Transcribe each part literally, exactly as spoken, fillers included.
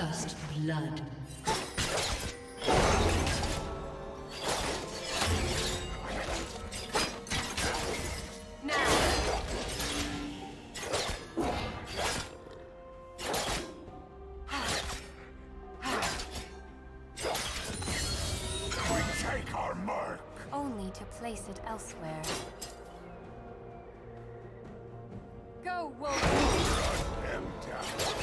First blood. Place it elsewhere. Go, Wolf! Run them down!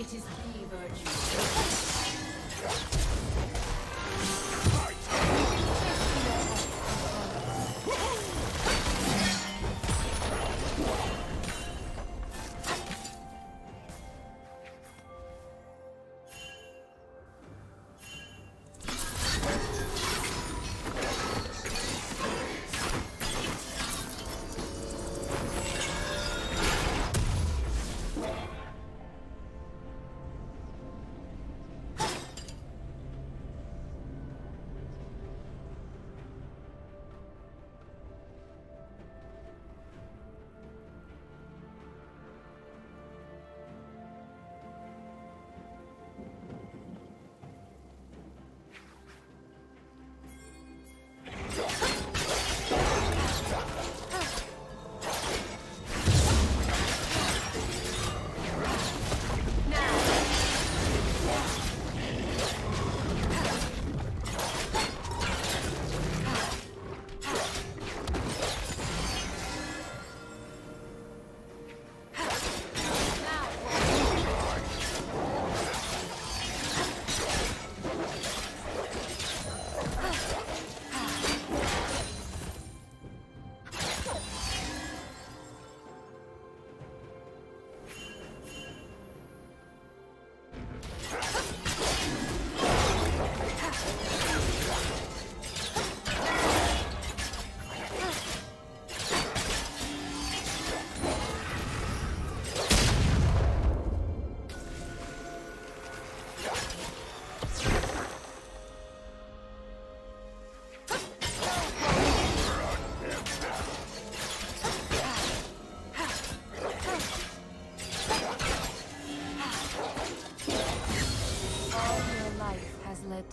It is the virtue.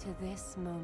To this moment.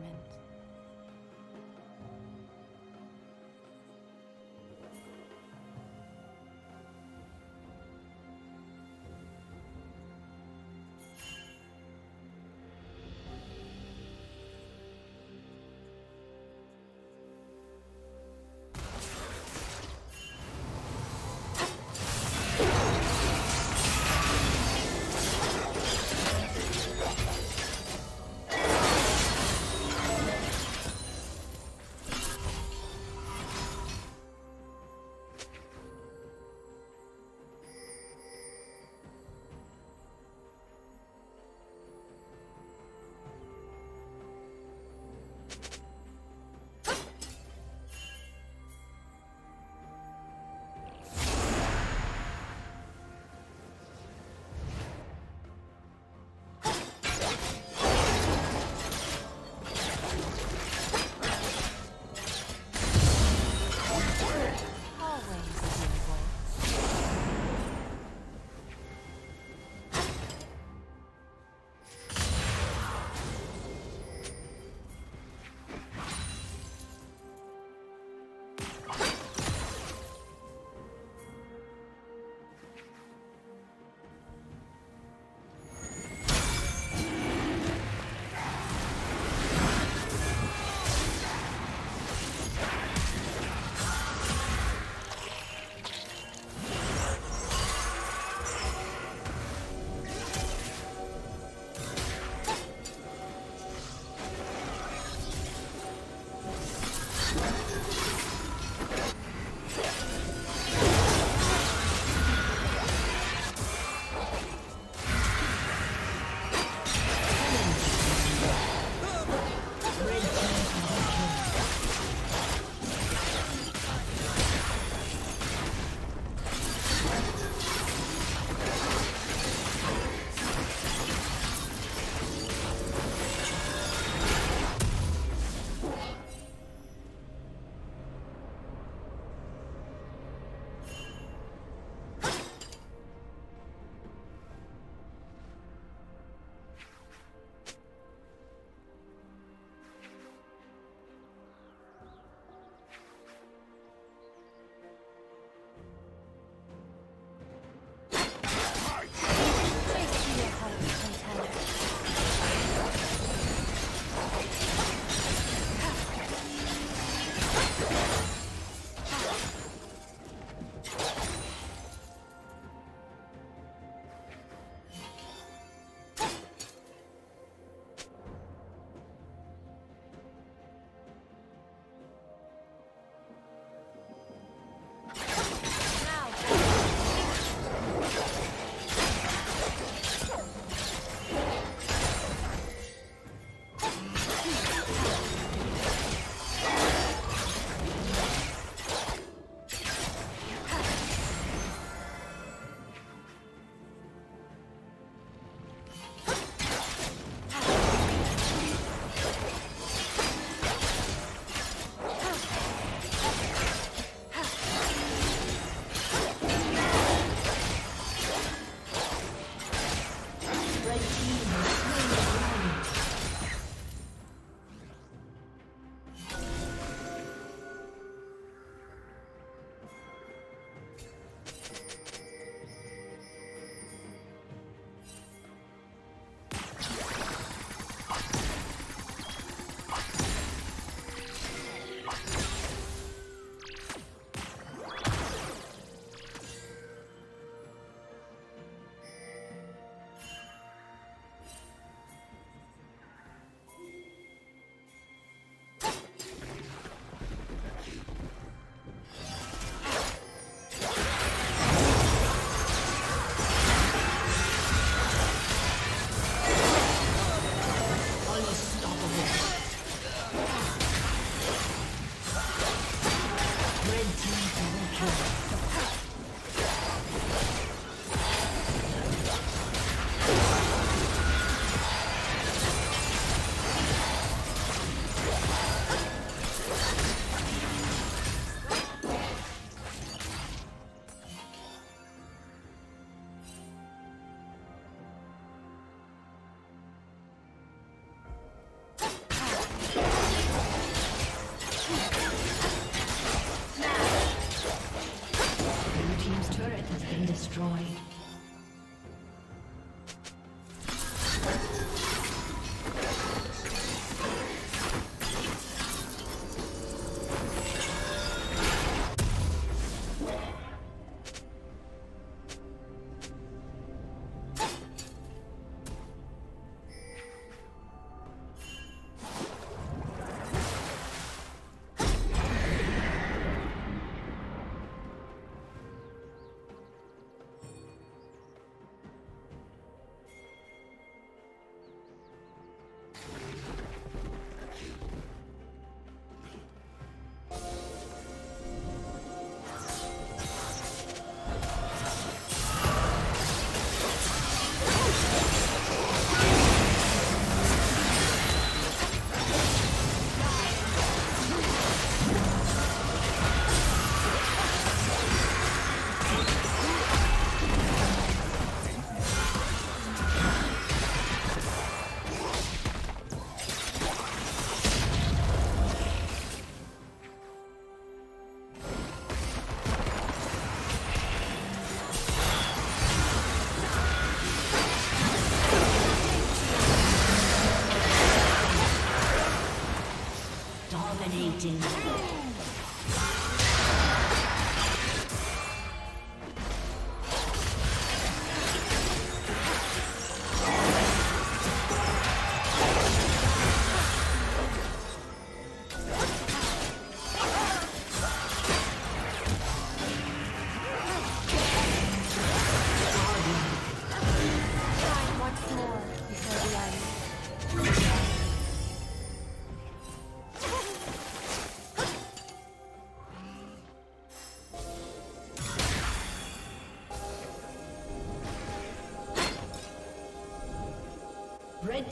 been destroyed. Red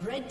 Red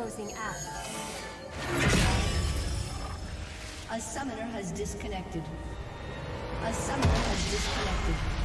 Closing app. A summoner has disconnected. A summoner has disconnected.